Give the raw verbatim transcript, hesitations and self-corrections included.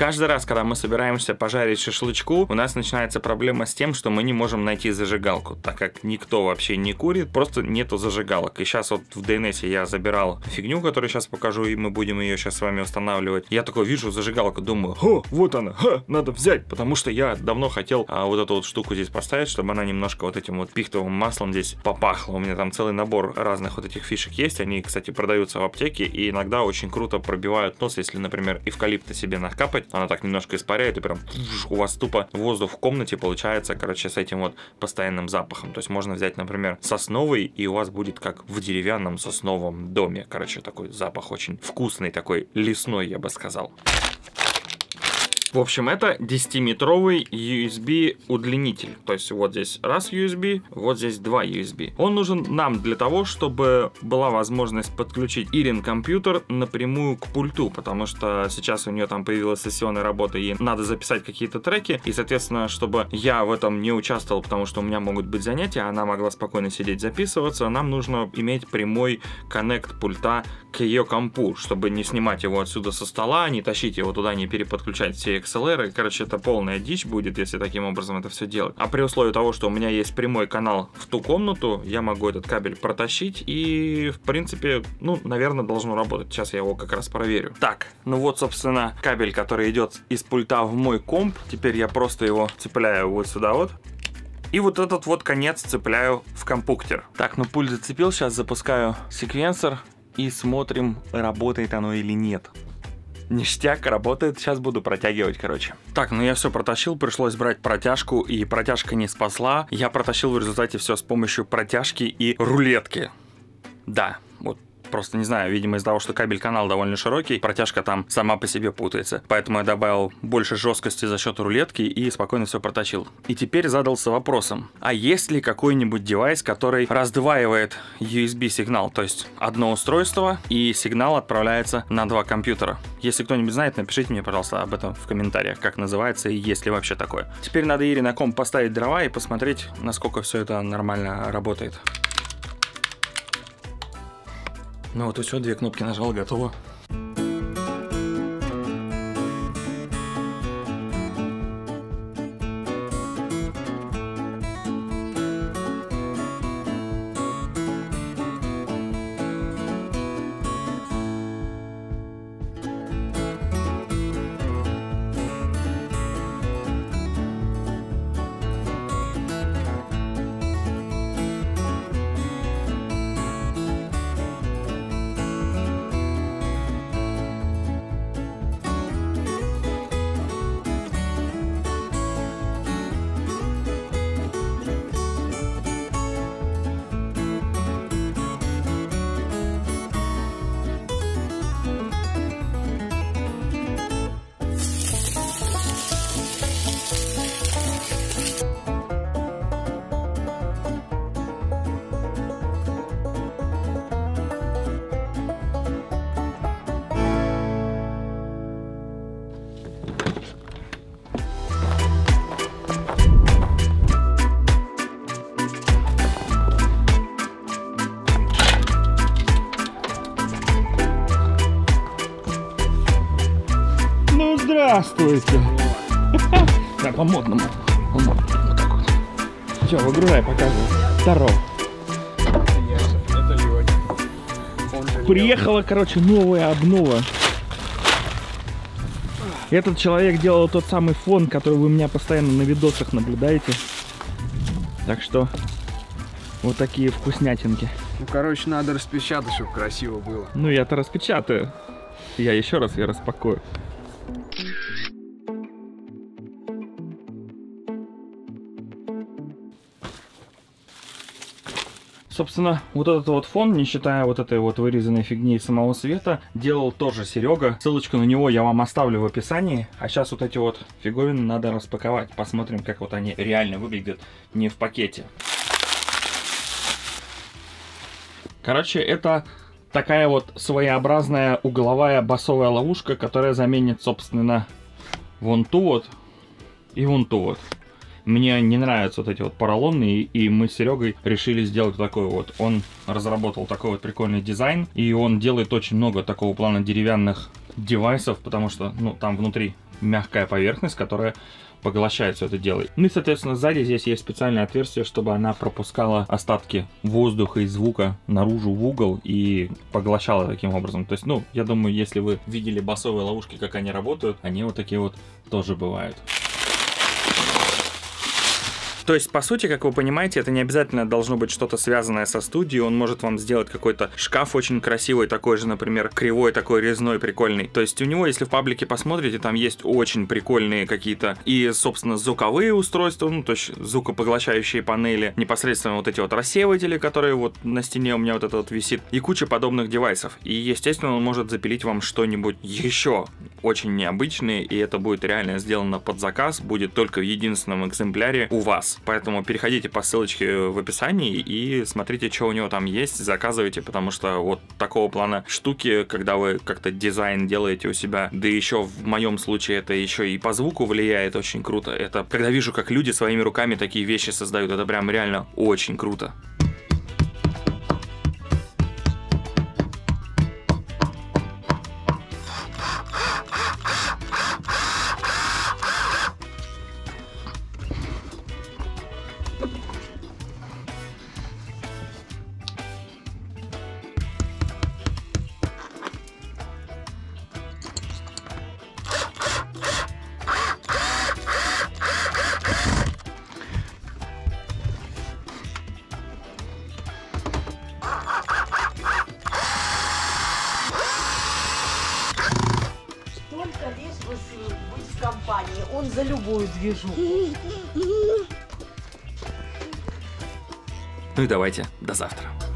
Каждый раз, когда мы собираемся пожарить шашлычку, у нас начинается проблема с тем, что мы не можем найти зажигалку, так как никто вообще не курит, просто нету зажигалок. И сейчас вот в ДНС я забирал фигню, которую сейчас покажу, и мы будем ее сейчас с вами устанавливать. Я такой вижу зажигалку, думаю, о, вот она, ха, надо взять, потому что я давно хотел а, вот эту вот штуку здесь поставить, чтобы она немножко вот этим вот пихтовым маслом здесь попахла. У меня там целый набор разных вот этих фишек есть, они, кстати, продаются в аптеке, и иногда очень круто пробивают нос, если, например, эвкалипта себе накапать. Она так немножко испаряет, и прям у вас тупо воздух в комнате получается, короче, с этим вот постоянным запахом. То есть можно взять, например, сосновый, и у вас будет как в деревянном сосновом доме. Короче, такой запах очень вкусный, такой лесной, я бы сказал. В общем, это десятиметровый ю эс би удлинитель. То есть вот здесь раз ю эс би, вот здесь два ю эс би. Он нужен нам для того, чтобы была возможность подключить Ирин компьютер напрямую к пульту, потому что сейчас у нее там появилась сессионная работа, и надо записать какие-то треки, и, соответственно, чтобы я в этом не участвовал, потому что у меня могут быть занятия, она могла спокойно сидеть записываться, нам нужно иметь прямой коннект пульта к ее компу, чтобы не снимать его отсюда со стола, не тащить его туда, не переподключать все икс эл эр, короче, это полная дичь будет, если таким образом это все делать. А при условии того, что у меня есть прямой канал в ту комнату, я могу этот кабель протащить и, в принципе, ну, наверное, должно работать. Сейчас я его как раз проверю. Так, ну вот, собственно, кабель, который идет из пульта в мой комп. Теперь я просто его цепляю вот сюда вот. И вот этот вот конец цепляю в компуктер. Так, ну пульт зацепил, сейчас запускаю секвенсор и смотрим, работает оно или нет. Ништяк, работает. Сейчас буду протягивать, короче. Так, ну я все протащил, пришлось брать протяжку, и протяжка не спасла. Я протащил в результате все с помощью протяжки и рулетки. Да, вот. Просто не знаю, видимо, из-за того, что кабель-канал довольно широкий, протяжка там сама по себе путается. Поэтому я добавил больше жесткости за счет рулетки и спокойно все протащил. И теперь задался вопросом, а есть ли какой-нибудь девайс, который раздваивает ю эс би-сигнал? То есть одно устройство, и сигнал отправляется на два компьютера. Если кто-нибудь знает, напишите мне, пожалуйста, об этом в комментариях, как называется и есть ли вообще такое. Теперь надо Ире на комп поставить дрова и посмотреть, насколько все это нормально работает. Ну вот и все, две кнопки нажал, готово. Здравствуйте. Да, по-модному. Вот так вот. Все, выгружай, показывай. Здорово. Приехала, короче, новая обнова. Этот человек делал тот самый фон, который вы у меня постоянно на видосах наблюдаете. Так что, вот такие вкуснятинки. Ну, короче, надо распечатать, чтобы красиво было. Ну, я-то распечатаю. Я еще раз ее распакую. Собственно, вот этот вот фон, не считая вот этой вот вырезанной фигни самого света, делал тоже Серега. Ссылочку на него я вам оставлю в описании. А сейчас вот эти вот фиговины надо распаковать. Посмотрим, как вот они реально выглядят не в пакете. Короче, это такая вот своеобразная угловая басовая ловушка, которая заменит, собственно, вон ту вот и вон ту вот. Мне не нравятся вот эти вот поролонные, и мы с Серегой решили сделать такой вот. Он разработал такой вот прикольный дизайн, и он делает очень много такого плана деревянных девайсов, потому что, ну, там внутри мягкая поверхность, которая поглощает все это дело. Ну и, соответственно, сзади здесь есть специальное отверстие, чтобы она пропускала остатки воздуха и звука наружу в угол и поглощала таким образом. То есть, ну, я думаю, если вы видели басовые ловушки, как они работают, они вот такие вот тоже бывают. То есть, по сути, как вы понимаете, это не обязательно должно быть что-то связанное со студией. Он может вам сделать какой-то шкаф очень красивый, такой же, например, кривой, такой резной, прикольный. То есть у него, если в паблике посмотрите, там есть очень прикольные какие-то и, собственно, звуковые устройства, ну, то есть звукопоглощающие панели, непосредственно вот эти вот рассеиватели, которые вот на стене у меня вот это вот висит, и куча подобных девайсов. И, естественно, он может запилить вам что-нибудь еще очень необычное, и это будет реально сделано под заказ, будет только в единственном экземпляре у вас. Поэтому переходите по ссылочке в описании и смотрите, что у него там есть, заказывайте, потому что вот такого плана штуки, когда вы как-то дизайн делаете у себя, да еще в моем случае это еще и по звуку влияет, очень круто. Это когда вижу, как люди своими руками такие вещи создают, это прям реально очень круто. Он за любую движуху. Ну и давайте до завтра.